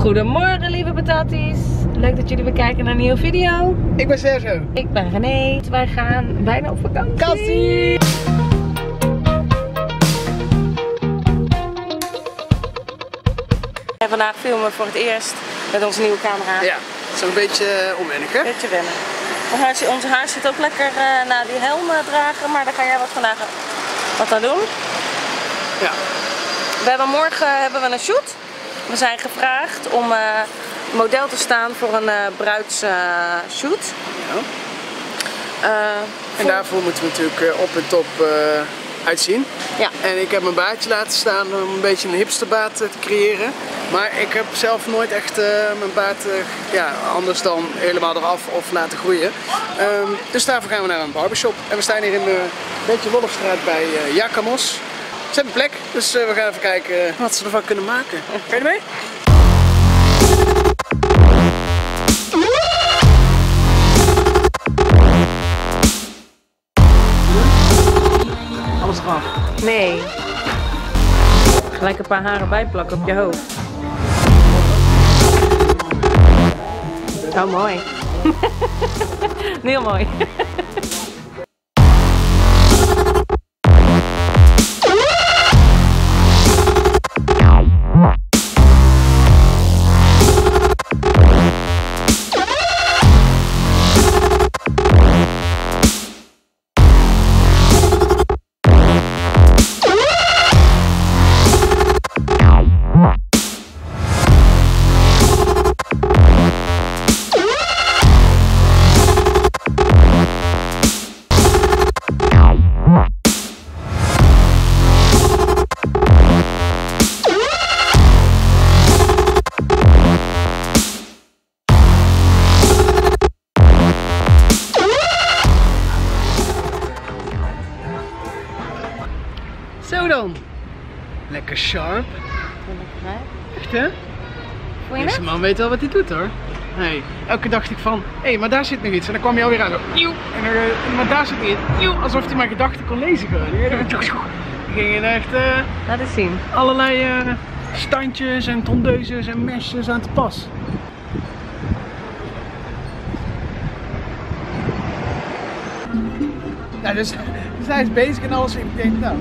Goedemorgen lieve patatties. Leuk dat jullie weer kijken naar een nieuwe video. Ik ben Sergio. Ik ben René. Wij gaan bijna op vakantie. En vandaag filmen we voor het eerst met onze nieuwe camera. Ja, het is een beetje onwennig hè? Een beetje wennen. Ons haar zit ook lekker naar die helm dragen, maar daar ga jij wat vandaag aan doen. Ja. We hebben morgen een shoot. We zijn gevraagd om model te staan voor een bruidsshoot. Ja. En daarvoor moeten we natuurlijk op en top uitzien. Ja. En ik heb mijn baardje laten staan om een beetje een hipsterbaard te creëren. Maar ik heb zelf nooit echt mijn baard anders dan helemaal eraf of laten groeien. Dus daarvoor gaan we naar een barbershop. En we staan hier in een beetje Wolfstraat bij Jakamos. Ze hebben plek, dus we gaan even kijken wat ze ervan kunnen maken. Ga je mee? Alles eraf? Nee. Gelijk een paar haren bijplakken op je hoofd. Oh, mooi. Heel mooi. Zo dan. Lekker sharp. Echt hè? Deze man weet wel wat hij doet hoor. Hey, elke keer dacht ik van, hé, maar daar zit nog iets. En dan kwam hij alweer aan. Nieuw. En dan, maar daar zit niet. Nieuw. Alsof hij mijn gedachten kon lezen gewoon. Die gingen echt laat eens zien. Allerlei standjes en tondeuses en mesjes aan te pas. Ja, dus hij is bezig en alles. Ik denk, nou,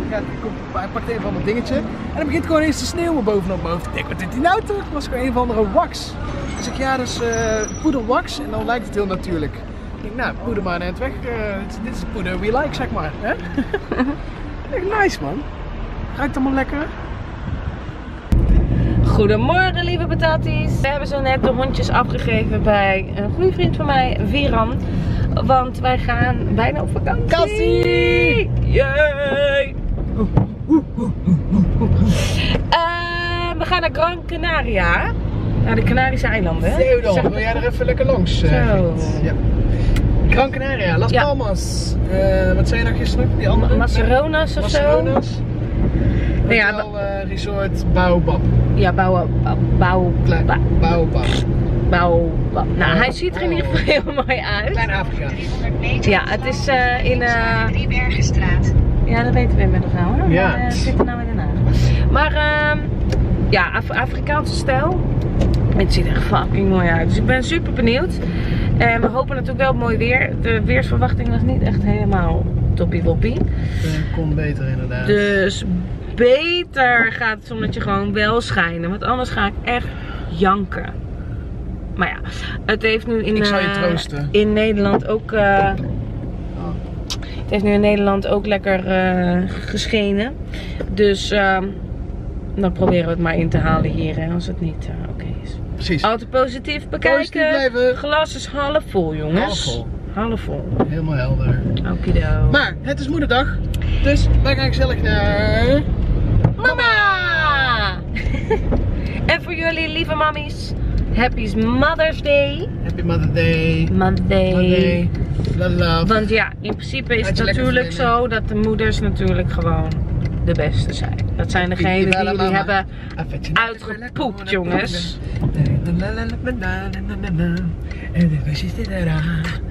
hij pakt een van mijn dingetje. En dan begint gewoon eens te sneeuwen bovenop mijn hoofd. Ik denk, wat is die nou toch? Het was gewoon een of andere wax. Dus ik, ja, dus poederwax. En dan lijkt het heel natuurlijk. Ik denk, nou, poeder maar net weg. Dit is de poeder we like, zeg maar. Hè? Echt nice, man. Ruikt allemaal lekker. Goedemorgen, lieve patatties. We hebben zo net de hondjes afgegeven bij een goede vriend van mij, Viran. Want wij gaan bijna op vakantie. Kassie! Yay! We gaan naar Gran Canaria. Naar de Canarische eilanden. Zo dan, wil jij er even lekker langs? Zo. Ja. Gran Canaria, Las Palmas. Ja. Wat zei je nou gisteren? Die andere? Maspalomas of zo. Ja, resort Baobab. Ja, Baobab. Nou, hij ziet er in ieder geval heel mooi uit. Klein Afrika. 300 meter. Ja, het is in Driebergenstraat. Ja, dat weten we inmiddels nou hoor. Ja. Maar, zit er nou in Den Haag. Maar ja, Afrikaanse stijl. Het ziet er fucking mooi uit. Dus ik ben super benieuwd. En we hopen natuurlijk wel op mooi weer. De weersverwachting was niet echt helemaal toppie-woppie. Dat komt beter inderdaad. Dus beter gaat het omdat je gewoon wel schijnen. Want anders ga ik echt janken. Maar ja, het heeft nu in Nederland ook lekker geschenen. Dus dan proberen we het maar in te halen hier hè, als het niet oké is. Precies. Altijd positief bekijken. Positief glas is half vol jongens. Half vol. Half vol. Helemaal helder. Okido. Maar het is moederdag, dus wij gaan gezellig naar mama! En voor jullie lieve mammies. Happy Mother's Day. Happy Mother's Day. Monday. Love. Want ja, in principe is het natuurlijk zo dat de moeders natuurlijk gewoon de beste zijn. Dat zijn degenen die jullie hebben uitgepoept, jongens.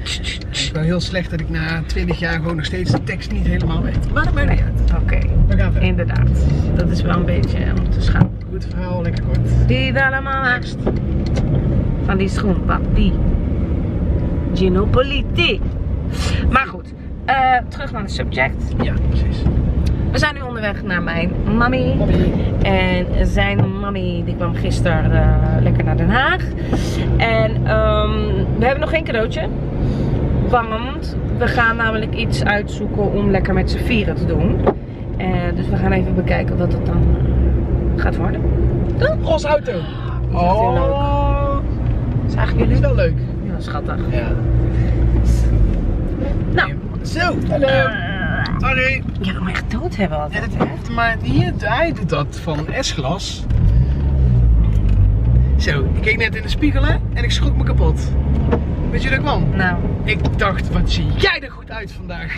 Het is wel heel slecht dat ik na 20 jaar gewoon nog steeds de tekst niet helemaal weet. Maar dat maakt niet uit. Oké, we gaan verder. Inderdaad. Dat is wel een beetje om te schamen. goed verhaal, lekker kort. Die wel allemaal haast. Van die schoenpapi. Ginopoliti. Maar goed, terug naar het subject. Ja, precies. We zijn nu onderweg naar mijn mami. En zijn mami die kwam gisteren lekker naar Den Haag. En we hebben nog geen cadeautje. Want we gaan namelijk iets uitzoeken om lekker met z'n vieren te doen. Dus we gaan even bekijken wat het dan gaat worden. Ons auto! Dat is heel leuk. Dat is eigenlijk jullie wel leuk. Ja, schattig. Ja. Nou. Zo, hallo. Sorry. Je kan me echt dood hebben altijd. Ja, dat hoeft maar niet. Hij doet dat van een S-glas. Zo, ik keek net in de spiegel hè, en ik schrok me kapot. Weet je dat kwam? Nou. Ik dacht, wat zie jij er goed uit vandaag.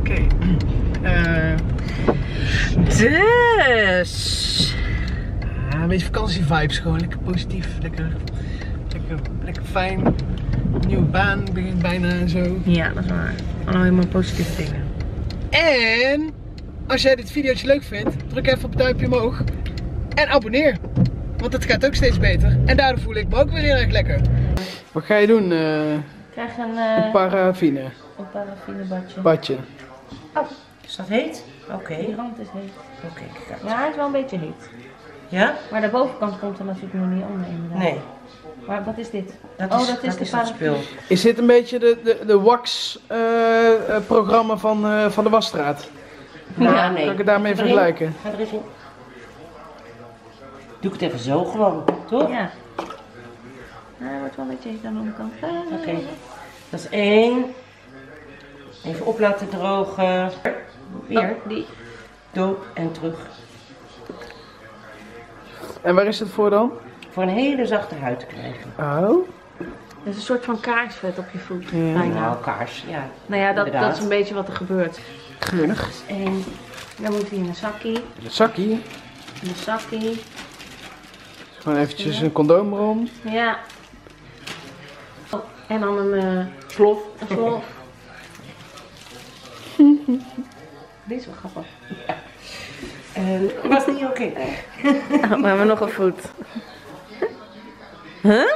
Oké. Dus. Een beetje vakantievibes gewoon. Lekker positief. Lekker fijn. Nieuwe baan begint bijna en zo. Ja, dat is waar. Allemaal helemaal positieve dingen. En als jij dit videootje leuk vindt, druk even op het duimpje omhoog. En abonneer. Want het gaat ook steeds beter. En daardoor voel ik me ook weer heel erg lekker. Wat ga je doen? Ik krijg een paraffine. Een paraffinebadje. Badje. Oh, is dat heet? Oké. Die rand is heet. Oké, ja, hij is wel een beetje heet. Ja? Maar de bovenkant komt er natuurlijk nog niet onder inderdaad. Nee. Maar wat is dit? Dat is de paraffine. Is dit een beetje de wax programma van de wasstraat? Nou, ja, nee. Kan ik het daarmee vergelijken? Ga er eens in. Doe ik het even zo gewoon, toch? Ja. Nou, hij wordt wel een beetje aan de omkant. Oké. Dat is één. Even op laten drogen. Weer. Oh, die. Doop en terug. En waar is het voor dan? Voor een hele zachte huid te krijgen. Oh. Dat is een soort van kaarsvet op je voet. Ja. Nou, kaars. Ja. Nou ja, dat is een beetje wat er gebeurt. Geurig. En dan moet hij in een zakkie. In een zakkie. In een zakkie. Gewoon eventjes een condoom erom. Ja. Oh, en dan een slof. Een slof. Dit is wel grappig. Ja. Was niet oké. Oh, we hebben nog een voet. Huh?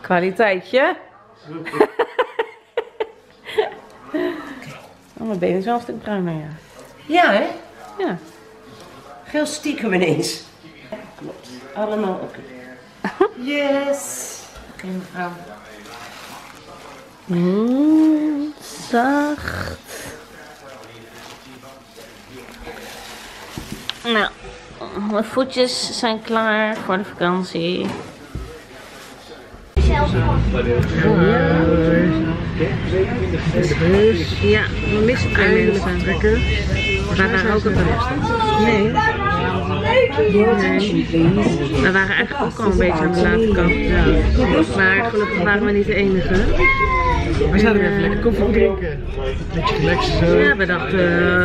Kwaliteitje. Oh, mijn benen is wel een stuk bruiner, ja. Ja, hè? Ja. Heel stiekem ineens. Klopt. Allemaal oké. Yes. Oké, mevrouw. Zacht. Nou, mijn voetjes zijn klaar voor de vakantie. Ja, we missen twee mensen. We waren ook op de restaurant. Nee. We waren eigenlijk ook al een beetje aan de late kant. Ja. Maar gelukkig waren we niet de enige. We zouden even lekker koffie drinken. Ja, we dachten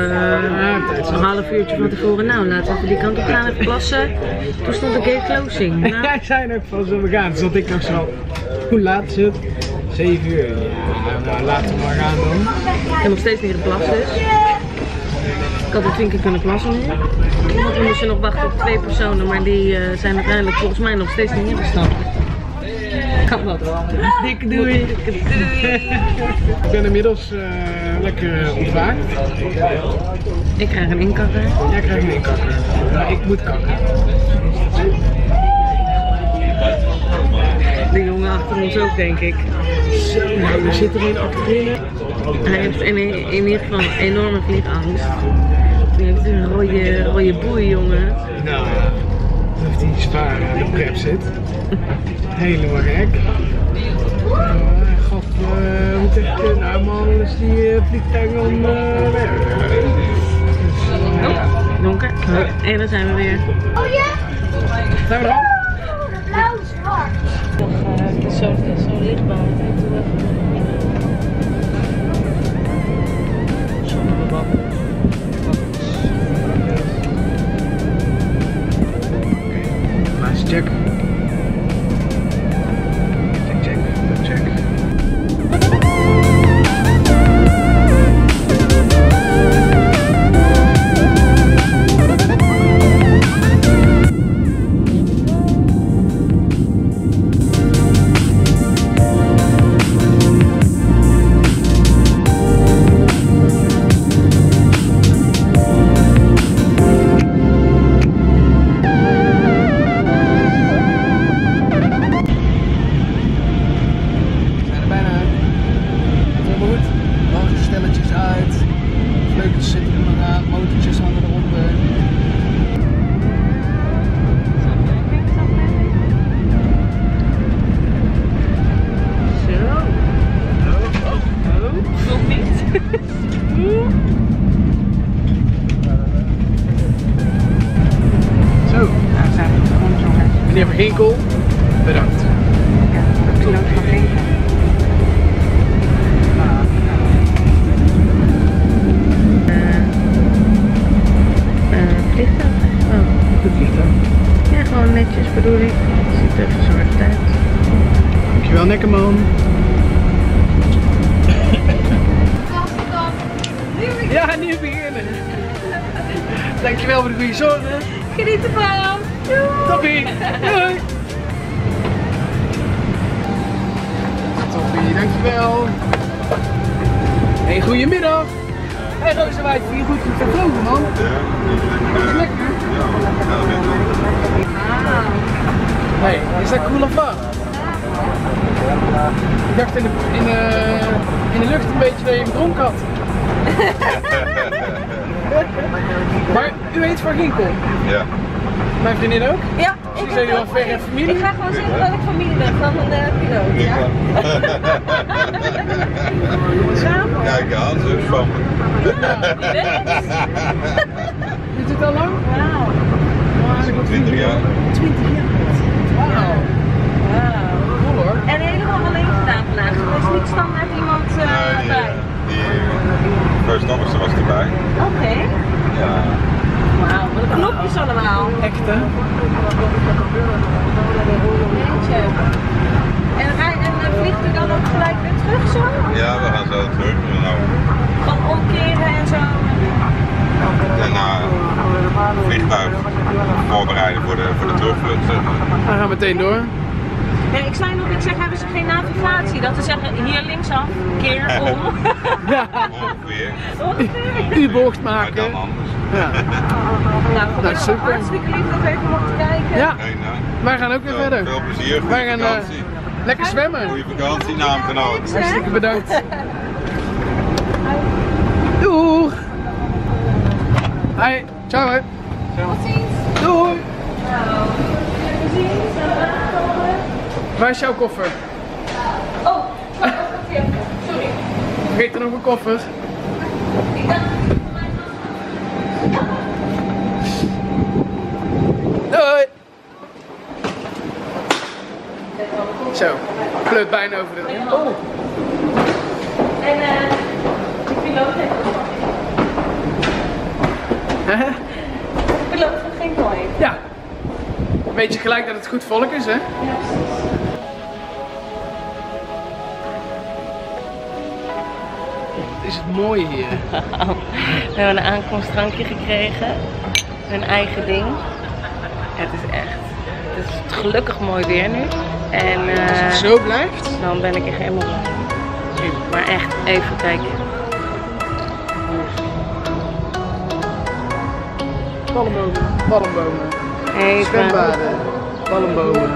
een half uurtje van tevoren, nou laten we die kant op gaan even plassen. Toen stond de gate closing. Nou. Jij zei ook van zo we gaan, zat ik nog zo. Hoe laat is het? 7 uur. Nou, laten we maar gaan dan. Ik heb nog steeds niet geplast dus. Ik had er 20 keer kunnen plassen nu. Want we moesten nog wachten op 2 personen, maar die zijn uiteindelijk volgens mij nog steeds niet ingestapt. Kan dat wel. Dikke doei. Ik ben inmiddels lekker ontwaakt. Ik krijg een inkakker. Jij krijgt een inkakker. Nou, ik moet kakken. De jongen achter ons ook, denk ik. Zo, nou, er zit er een akker binnen. Hij heeft in ieder geval een enorme vliegangst. Hij heeft een rode boei, jongen. Nou, dat heeft hij zwaar aan de prep zit. Helemaal gek. God, hoe moet ik nou man, is die vliegtuig dan weg? Oh, donker. En daar zijn we weer. Oh ja! Zijn we er al? Nou, zwart. Zo lichtbaar. Laatste check. Check. meneer Van Ginkel, bedankt. Vliegtuig? Oh, goed vliegtuig. Ja, gewoon netjes bedoel ik. Ziet er verzorgd uit. Dankjewel, Nekkerman. Ja, nu beginnen. Dankjewel voor de goede zorgen. Geniet ervan. Doei. Toppie. Doei. Toppie, dankjewel. Hey, goedemiddag. Hey Rozenwaard, vind je goed te verkopen, man? Ja. Dat is lekker. Ja, dat is lekker. Hey, is dat cool of wat? Ik dacht in de lucht een beetje dat je hem dronk had. Maar u heet Van Ginkel? Ja. Mijn vriendin ook? Ja. Ik zijn jullie wel verre familie? Ik ga gewoon zeggen dat ik familie ben van een piloot. Ja. Samen? Ja, ik haal ze van me. Doet het al lang? Wauw. Wow. 20 jaar. 20 jaar. Wauw. Cool hoor. En helemaal alleen gedaan vandaag. Er is niet standaard iemand bij. First officer was erbij. Oké. Ja. Wauw, wat een knopjes allemaal. Echt hè? Jeetje. En vliegt u dan ook gelijk weer terug zo? Ja, we gaan zo terug. Nou. Van omkeren en zo? Daarna vliegtuig voorbereiden voor de terugvlucht. We gaan meteen door. Nee, ik zei nog, ik zeg, hebben ze geen navigatie? Dat ze zeggen, hier linksaf, keer om. Ja. Ongeveer. Ongeveer. U bocht maken. Maar dan anders. Ja. Nou, dat is super. Hartstikke lief dat we even mochten kijken. Ja. Wij gaan ook weer verder. Veel plezier, goede vakantie. Lekker zwemmen. Goede vakantie, naamgenoot. Hartstikke bedankt. Doeg. Hoi. Ciao hè. Tot ziens. Doei. Ciao. Tot ziens. Waar is jouw koffer? Oh, ik heb het sorry. Vergeet er nog een koffer? Ik dacht dat ik mijn hand. Doei! Zo, kleurt bijna over de rug. Oh. En de piloot heeft ook nog. Hè? De piloot heeft geen kooi. Ja. Weet je gelijk dat het goed volk is, hè? Ja, precies. Is het mooi hier. We hebben een aankomstdrankje gekregen. Hun eigen ding. Het is gelukkig mooi weer nu. En als het zo blijft, dan ben ik echt helemaal blij. Maar echt even kijken. Palmbomen. Zwembaden. Palmbomen.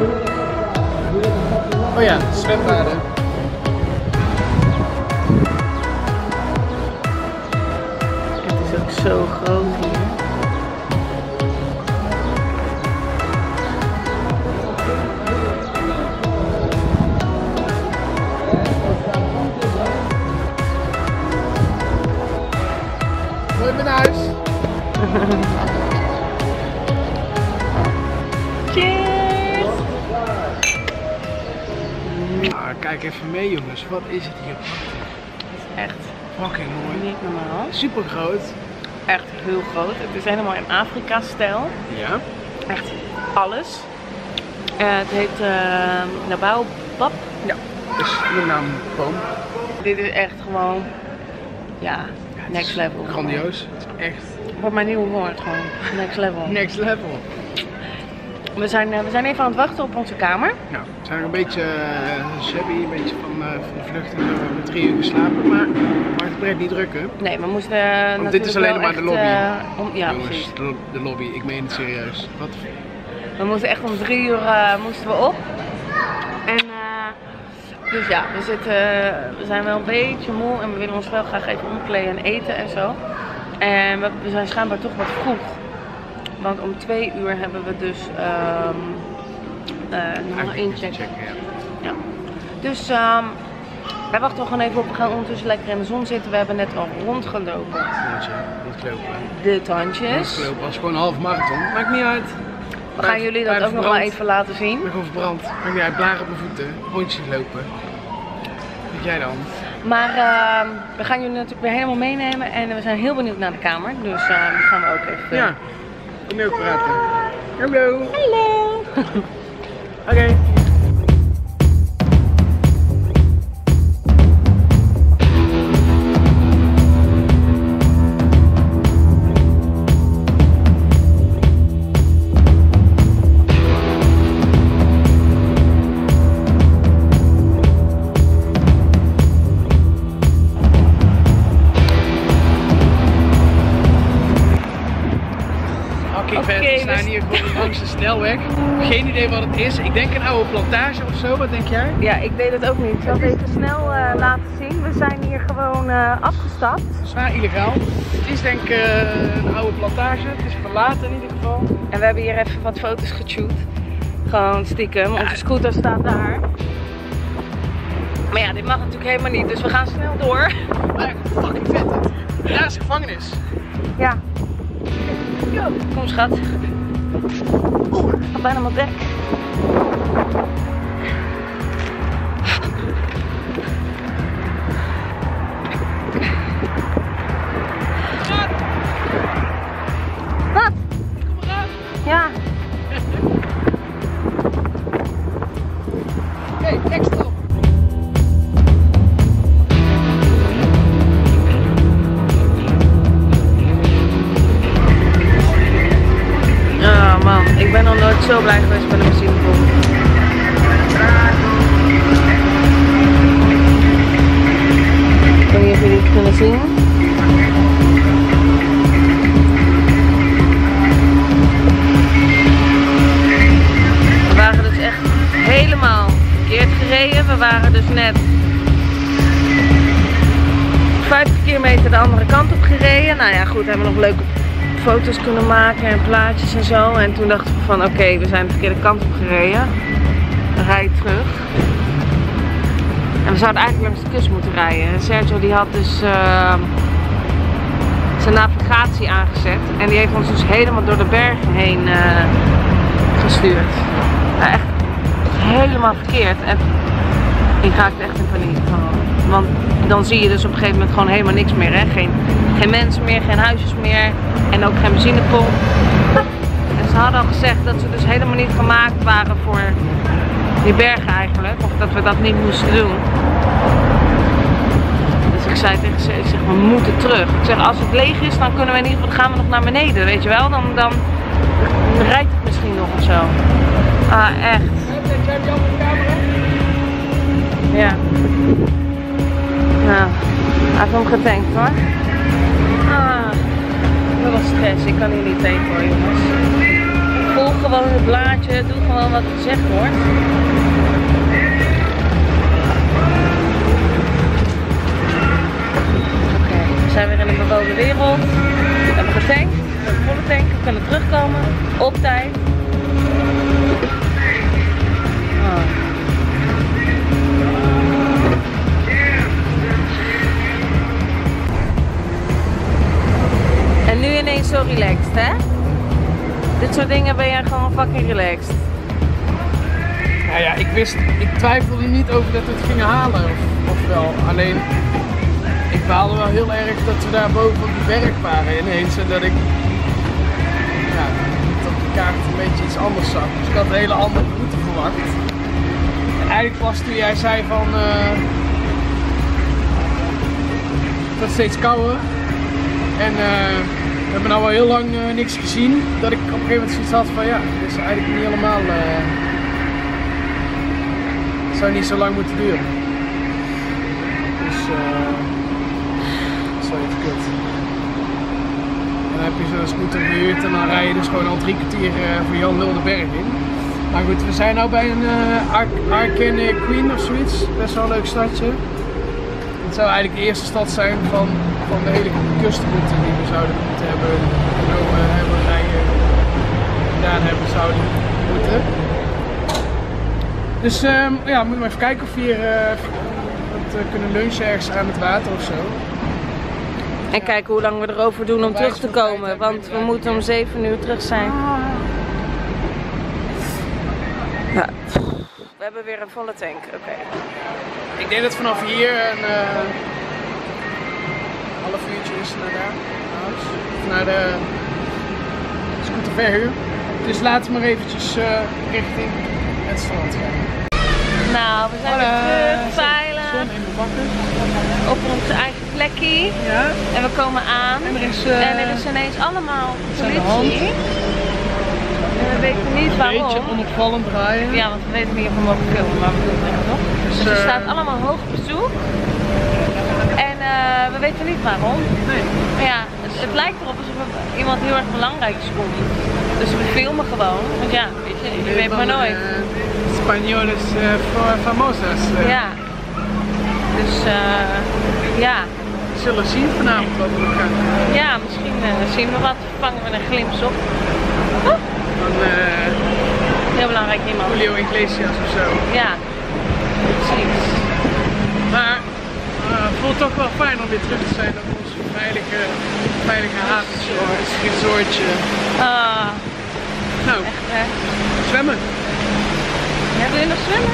Oh ja, zwembaden. Zo groot hier. Mooi ben huis. Cheers! Ah, kijk even mee jongens, wat is het hier? Het is echt fucking mooi. Niet normaal. Super groot. Echt heel groot. Het is helemaal in Afrika-stijl. Ja. Echt alles. Het heet Nabaobab. Ja, dus de naam boom. Dit is echt gewoon, ja, next level. Grandioos. Het is echt. Wat mijn nieuwe woord gewoon. Next level. Next level. We zijn even aan het wachten op onze kamer. Nou, we zijn nog een beetje shabby, een beetje van de vlucht en zo. We hebben 3 uur geslapen, maar het blijft niet druk hè? Nee, we moesten want dit is alleen maar echt, de lobby. Ja, jongens, precies. De lobby, ik meen het serieus. Wat? We moesten echt om 3 uur moesten we op. En dus ja, we zijn wel een beetje moe en we willen ons wel graag even omkleden en eten en zo. En we zijn schijnbaar toch wat vroeg. Want om 2 uur hebben we dus nog een incheck. Ja. Dus wij wachten we gewoon even op. We gaan ondertussen lekker in de zon zitten. We hebben net al rondgelopen. De tandjes. Rondgelopen. Dat was gewoon een half marathon. Maakt niet uit. We gaan jullie dat ook nog wel even laten zien. Ik ben gewoon verbrand. Maakt niet uit, blaren op mijn voeten, rondjes lopen. Wat jij dan? Maar we gaan jullie natuurlijk weer helemaal meenemen en we zijn heel benieuwd naar de kamer. Dus die gaan we ook even... Ja, we gaan ook praten. Hallo! Hallo! Oké. Snelweg. Geen idee wat het is. Ik denk een oude plantage of zo. Wat denk jij? Ja, ik weet het ook niet. Ik zal het even snel laten zien. We zijn hier gewoon afgestapt. Zwaar illegaal. Het is denk ik een oude plantage. Het is verlaten in ieder geval. En we hebben hier even wat foto's geshoot. Gewoon stiekem. Ja. Onze scooter staat daar. Maar ja, dit mag natuurlijk helemaal niet. Dus we gaan snel door. Maar fucking vet het. Daar is de gevangenis. Ja. Yo, kom schat. Oeh, ik ga bijna mijn bek. Wat? Kom maar aan. Ja. Hey, extra. Ik ben nog nooit zo blij geweest met een muziekboek. Ik weet niet of jullie het kunnen zien. We waren dus echt helemaal verkeerd gereden. We waren dus net 50 kilometer de andere kant op gereden. Nou ja, goed, hebben we nog leuke foto's kunnen maken en plaatjes en zo. En toen dachten we van oké, we zijn de verkeerde kant op gereden. We rijden terug. En we zouden eigenlijk langs de kust moeten rijden. En Sergio die had dus zijn navigatie aangezet. En die heeft ons dus helemaal door de bergen heen gestuurd. Nou, echt helemaal verkeerd. En ik raakte echt in paniek van. Want dan zie je dus op een gegeven moment gewoon helemaal niks meer. Hè? Geen mensen meer, geen huisjes meer en ook geen benzinepomp. En ze hadden al gezegd dat ze dus helemaal niet gemaakt waren voor die bergen eigenlijk. Of dat we dat niet moesten doen. Dus ik zei tegen ze, ik zeg, we moeten terug. Ik zeg, als het leeg is, dan kunnen we in ieder geval, gaan we nog naar beneden, weet je wel. Dan rijdt het misschien nog of zo. Ah, echt. Ja. Nou, hij heeft hem getankt hoor. Ah, dat was stress. Ik kan hier niet tegen hoor jongens. Volg gewoon het blaadje, doe gewoon wat gezegd wordt. Oké, we zijn weer in een bewoonde wereld. We hebben getankt, we hebben volle tank, we kunnen terugkomen. Op tijd. Ah. En nu ineens zo relaxed, hè? Dit soort dingen ben jij gewoon fucking relaxed. Nou ja, ik twijfelde niet over dat we het gingen halen, of wel. Alleen, ik baalde wel heel erg dat we daar boven op de berg waren ineens. En dat ik, ja, op de kaart een beetje iets anders zag. Dus ik had een hele andere route verwacht. En eigenlijk was toen jij zei van, het wordt steeds kouder. En we hebben nou al heel lang niks gezien, dat ik op een gegeven moment zoiets had van ja, dit is eigenlijk niet helemaal, het zou niet zo lang moeten duren. Dus dat is wel even kut. En dan heb je zo'n scooter gehuurd en dan rij je dus gewoon al 3 kwartier voor Jan Luldenberg in. Maar goed, we zijn nou bij een Arcane Queen of zoiets, best wel een leuk stadje. Het zou eigenlijk de eerste stad zijn van de hele kustenroute die we zouden moeten hebben genomen, hebben rijden, gedaan hebben zouden moeten. Dus ja, moeten we even kijken of we hier kunnen lunchen ergens aan het water of zo. En ja, kijken hoe lang we erover doen om terug te komen, want we moeten om 7 uur terug zijn. Ja. We hebben weer een volle tank, oké. Ik denk dat vanaf hier een half uurtje is naar daar. Naar de scooterverhuur. Dus laten we maar eventjes richting het strand gaan. Nou, we zijn weer terug, veilig. Op ons eigen plekje. Ja. En we komen aan. En er is ineens allemaal politie. En we weten niet waarom. Een beetje onopvallend draaien. Ja, want we weten niet of we mogen filmen, maar we doen het echt nog. Dus er staat allemaal hoog bezoek. En we weten niet waarom. Nee. Maar ja, het lijkt erop alsof iemand heel erg belangrijk is voor ons. Dus we filmen gewoon. Want ja, weet je, je weet maar nooit. Spanjoles famosas. Ja. Dus ja. We zullen zien vanavond wat we gaan. Ja, misschien zien we wat. Vangen we een glimp op. Oh. Van heel belangrijk iemand. Julio Iglesias of zo. Ja, precies. Maar het voelt toch wel fijn om weer terug te zijn op ons veilige haventje, ons resortje. Nou, echt, hè? Zwemmen. Hebben jullie nog zwemmen?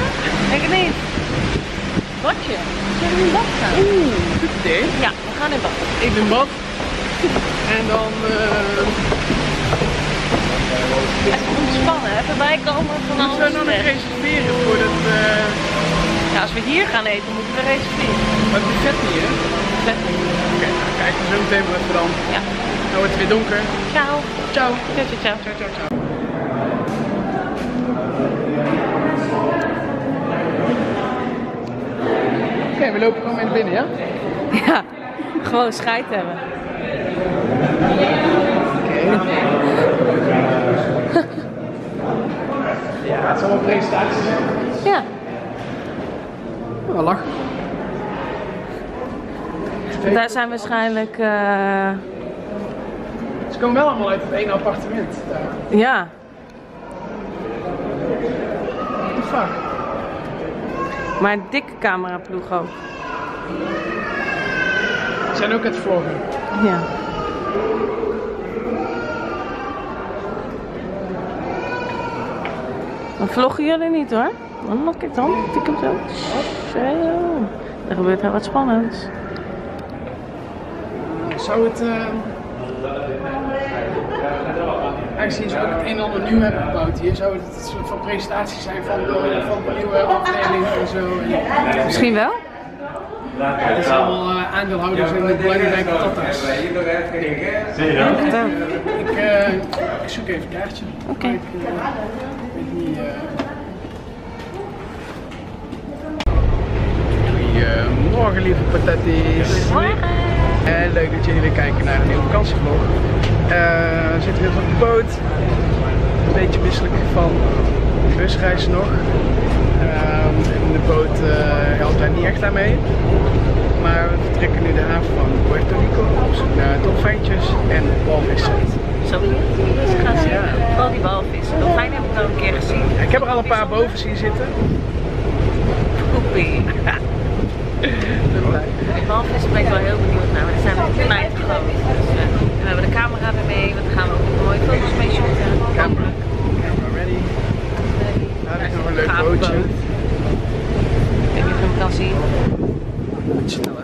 Ik niet. Badje. Zullen we in bad gaan? Oeh, goed idee. Ja, we gaan in bad. Ik doe bad. En dan... Even ontspannen, even bijkomen van alles. Moeten we nog reserveren voor dat... Ja, als we hier gaan eten, moeten we reserveren. Maar het buffet niet, hè? Buffet niet. Oké, nou kijk, zo meteen maar even dan. Ja. Nou wordt het weer donker. Ciao. Ciao. Ciao, ciao, ciao. Ciao, ciao, ciao. Oké, we lopen gewoon even binnen, ja? Ja, gewoon scheid hebben. Ja, het is allemaal presentaties. Ja. Wel lachen. Daar zijn waarschijnlijk... Ze komen wel allemaal uit het ene appartement. Daar. Ja. Wat vaak. Maar een dikke cameraploeg ook. Ze zijn ook het vloggen. Ja. Dan vloggen jullie niet hoor. Dan kijk dan. Tik hem zo. Sergio. Er gebeurt heel wat spannends. Zou het... Aangezien ze ook het een en ander nieuw hebben gebouwd hier, zou het een soort van presentatie zijn van nieuwe afdelingen en zo. En... Misschien wel? Ja, dat is allemaal aandeelhouders in de belangrijke patatties. Zie je dat? Ik zoek even een kaartje. Oké. Goedemorgen lieve patatties. Goedemorgen. En leuk dat jullie weer kijken naar een nieuwe vakantievlog. We zitten weer op de boot. Een beetje misselijk van de busreis nog. En de boot helpt daar niet echt aan mee. Maar we vertrekken nu de haven van Puerto Rico op zoek naar dolfijntjes en walvissen. Zo, dus we gaan zien. Vooral die walvissen. Dolfijnen heb ik al een keer gezien. Ja, ik heb er al een paar boven zien zitten. Poepie. De walvissen ben ik wel heel benieuwd naar, maar dat zijn we knijt gewoon. Dus, we hebben de camera weer mee, want daar gaan we ook mooie foto's mee shooten. Camera ready. Nou, dit is nog een leuk bootje. Ik weet niet of je hem kan zien. Wat sneller.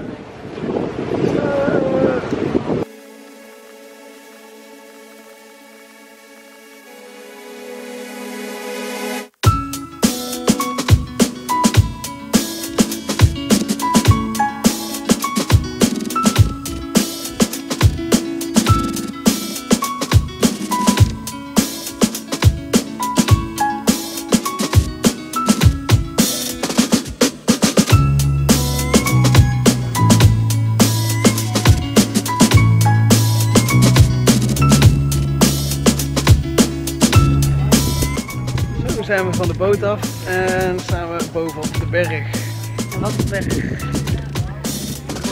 Zijn we van de boot af en staan we bovenop de berg. En wat een berg. Een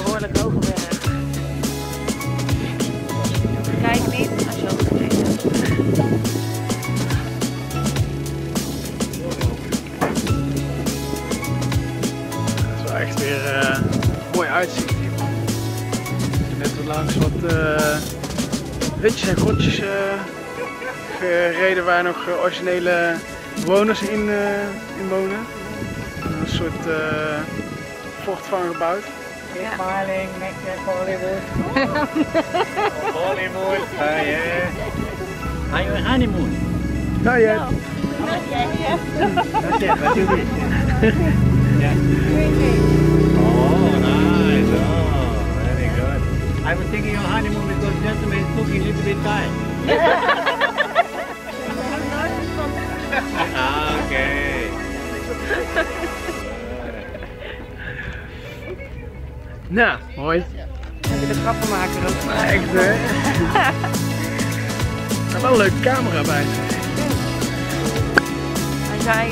behoorlijk hoge berg. Kijk niet als je al vergeten hebt. Het is wel echt weer mooi uitzicht hier. Net langs wat hutjes en grotjes gereden waar nog originele bewoners in wonen. Een soort vochtvanger gebouwd. Ja. Smiling, naked, Hollywood. Hollywood, yeah. Are you on honeymoon? Not yet. No. Not yet, yes. Not yet, but you did. Yeah. Oh, nice. Oh, very good. I was thinking of honeymoon because gentlemen is cooking a little bit tight. Okay. Nou, mooi. Heb je de grappenmaker ook? Maar echt hè? Er is wel een leuke camera bij. Hij zei,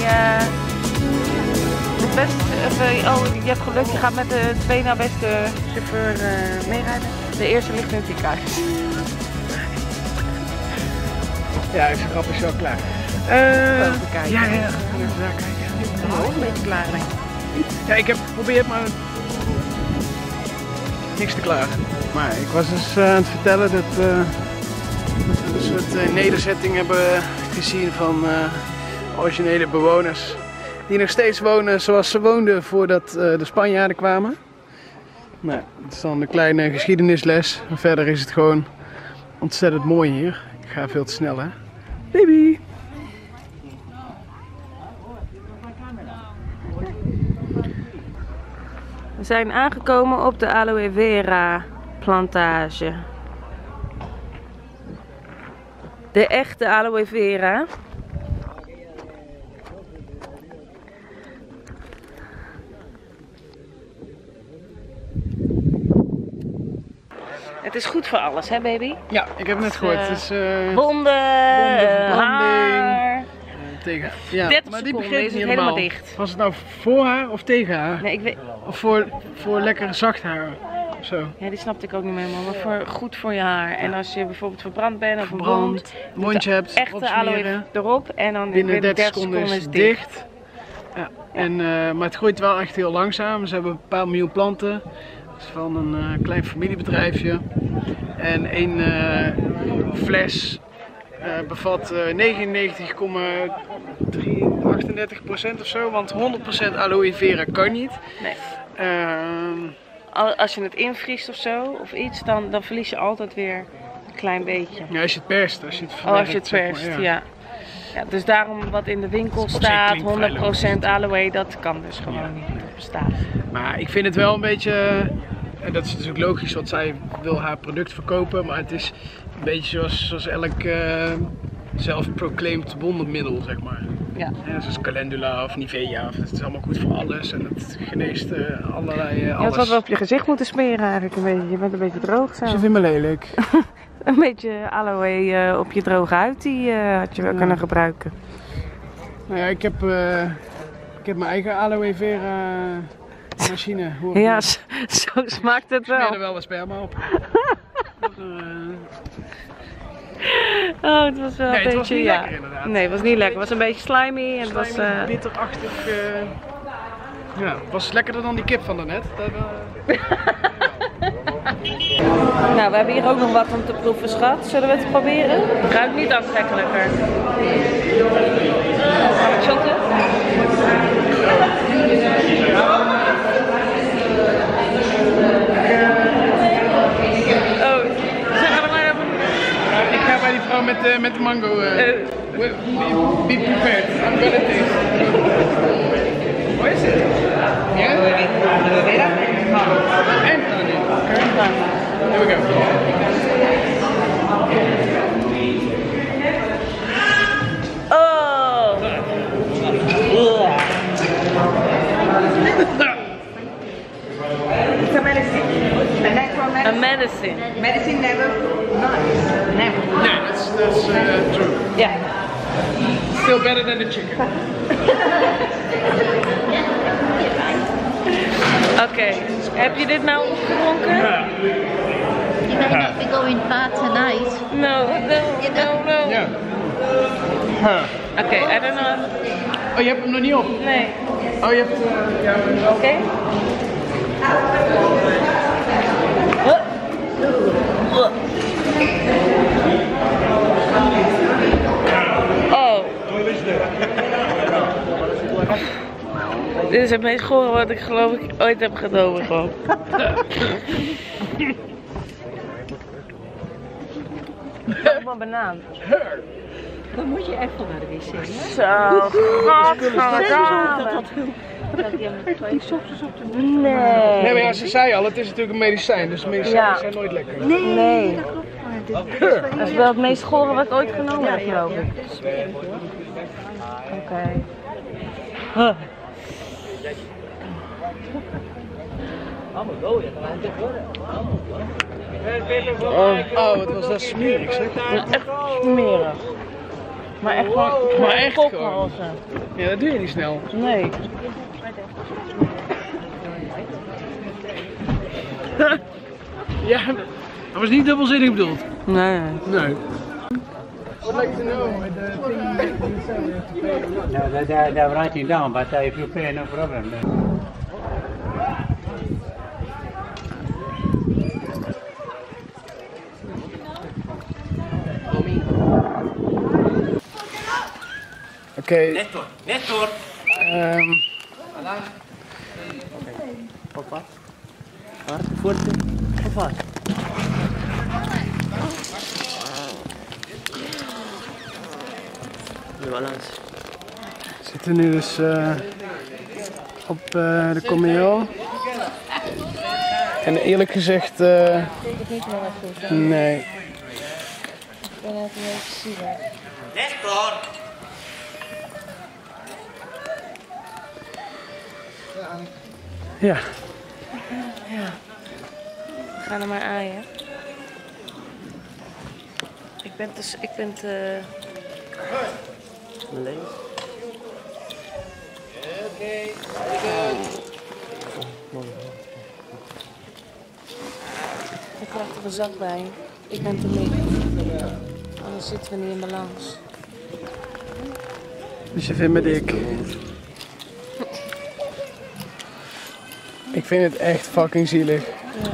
het beste, je hebt geluk, je gaat met de twee na beste chauffeur meerijden. De eerste ligt in het ziekenhuis. Ja, zijn grap is zo klaar. Ja, ja. Oh, een beetje klaar. Ja, ik heb geprobeerd, maar niks te klagen. Maar ik was dus aan het vertellen dat we een soort nederzetting hebben gezien van originele bewoners. Die nog steeds wonen zoals ze woonden voordat de Spanjaarden kwamen. Nou, dat is dan een kleine geschiedenisles. En verder is het gewoon ontzettend mooi hier. Ik ga veel te snel, hè. Baby! We zijn aangekomen op de aloe vera plantage. De echte aloe vera. Het is goed voor alles, hè baby? Ja, ik heb het net gehoord. Het is wonden, tegen. Ja, 30 maar die begint is het helemaal dicht. Was het nou voor haar of tegen haar? Nee, ik weet... Of voor lekker zacht haar of zo? Ja, die snapte ik ook niet meer, maar goed voor je haar. Ja. En als je bijvoorbeeld verbrand bent of een wond, mondje hebt, echte aloe erop en dan binnen 30 seconden is het dicht. Ja. Ja. En, maar het groeit wel echt heel langzaam. Ze hebben een paar miljoen planten. Dat is van een klein familiebedrijfje. En één fles bevat 99,38% of zo, want 100% aloe vera kan niet. Nee. Als je het invriest of zo, of iets, dan verlies je altijd weer een klein beetje. Ja, als je het perst. Als je het verwerkt, zeg maar, ja. Ja. Dus daarom wat in de winkel staat, 100% aloe, dat kan dus gewoon niet bestaan. Maar ik vind het wel een beetje, en dat is dus ook logisch, want zij wil haar product verkopen, maar het is een beetje zoals elk zelf-proclaimed wondermiddel, zeg maar. Ja. Ja, zoals calendula of Nivea, of, het is allemaal goed voor alles en het geneest allerlei alles. Je had wat we op je gezicht moeten smeren eigenlijk een beetje, je bent een beetje droog zo. Ze vindt me lelijk. Een beetje aloe op je droge huid, die had je wel kunnen gebruiken. Nou ja, ik heb mijn eigen aloe vera machine. Hoor ja, zo smaakt het wel. Ik smeer er wel wat sperma op. Oh, het was wel een beetje, was niet lekker, inderdaad. Nee, het was niet lekker. Het was een beetje slimy. En het was bitterachtig. Ja, het was lekkerder dan die kip van daarnet. Nou, we hebben hier ook nog wat om te proeven, schat. Zullen we het proberen? Het ruikt niet aantrekkelijker. Shotten? Met de mango. Be prepared. I'm gonna taste. Hoe is het? Ja? En? Here we go. Oh! It's a medicine. A medicine. Medicine never nice. Never. No. That's true. Yeah. Still better than the chicken. Oké, heb je dit nou opgedronken? Ja. You may not be going far tonight. No. Yeah. Oké, I don't know. Oh, je hebt hem nog niet op? Nee. Oh, je hebt hem wel. Oké. Oh. Dit is het meest gore wat ik geloof ik ooit heb gedaan gewoon. Ook maar banaan. Dan moet je echt wel naar de wc. Hè? Zo, dat niet ochtends op de moed. Nee. Nee, maar ja, ze zei al, het is natuurlijk een medicijn, dus medicijnen zijn nooit lekker. Nee, nee. Dat klopt. Dat is wel het meest gore wat ik ooit genomen heb, geloof ik. Oké. Huh. Oh, wat was dat smerig, zeg. Echt smerig. Maar echt gewoon. Maar echt gewoon. Ja, dat doe je niet snel. Nee. Ja, dat was niet dubbelzinnig bedoeld. Nee. Nee. Would like to know the thing you said. No, they're writing down, but if you pay, no problem. Okay. Network. Okay. Papa. Hard, forte. Papa. We zitten nu dus op de Comeo. En eerlijk gezegd. Nee. Ik ben het niet meer. Ja. Ja. We gaan er maar aan, hè. Ik ben te... Leeg. Oké, ik krijg er een zak bij. Ik ben te leeg. Anders zitten we niet in balans. Dus je vindt me dik. Ik vind het echt fucking zielig. Ja.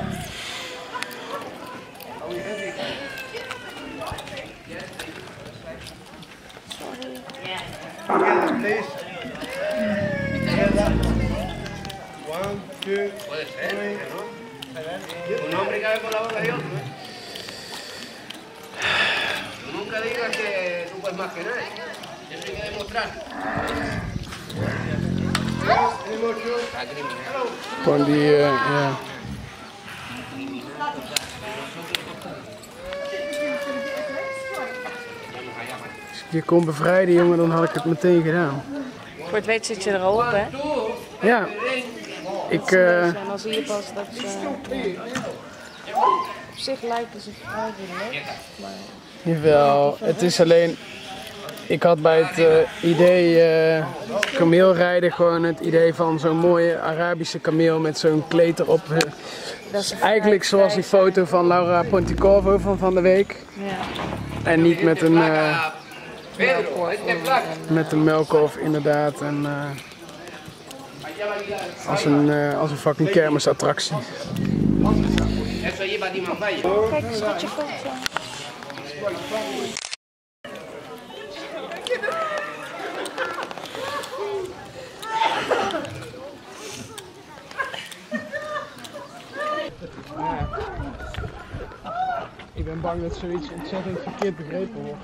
Van die, ja. Als ik je kon bevrijden, jongen, dan had ik het meteen gedaan. Voor het weet zit je er al op, hè? Ja. Ik, dan zie je pas dat ze... Op zich lijken ze vrij in, maar... Jawel, het is alleen... Ik had bij het idee kameelrijden gewoon het idee van zo'n mooie Arabische kameel met zo'n kleed erop. Dat is eigenlijk zoals die foto van Laura Ponticovo van de week. Ja. En niet met een met een melkhof inderdaad. En, als een fucking kermisattractie. Kijk, schatje foto. Ik ben bang dat zoiets ontzettend verkeerd begrepen wordt.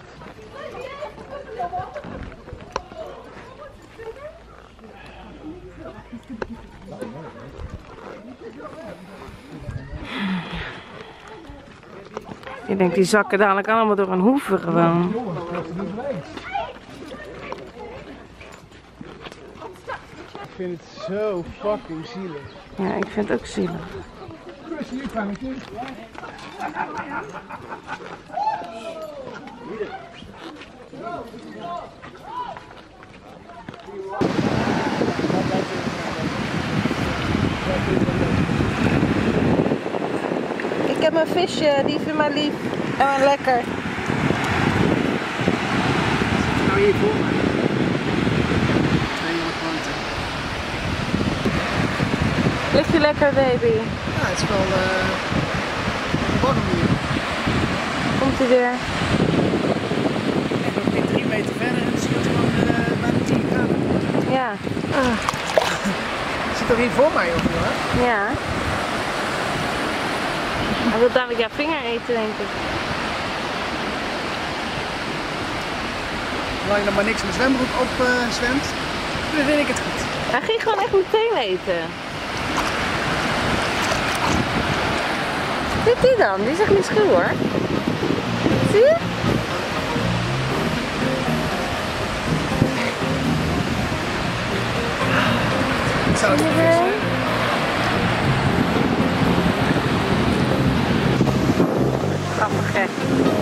Je denkt die zakken dadelijk allemaal door een hoeven gewoon. Ik vind het zo fucking zielig. Ja, ik vind het ook zielig. Ik heb mijn visje, die vindt mij lief en lekker. Nou hier voor mij. Ligt je lekker, baby? Ja, het is wel warm hier. Komt hij weer? Ik ben ook weer 3 meter verder en het scheelt gewoon bijna 10 graden. Ja. Ah. er hier voor mij op, hoor. Ja. Hij wil dadelijk jouw vinger eten, denk ik. Zolang er maar niks in mijn zwembroek op zwemt, dan vind ik het goed. Hij ging gewoon echt meteen eten. Zit die dan? Die is echt niet schuw, hoor. Zie je? Ik zou het niet vissen. Grappig, hè?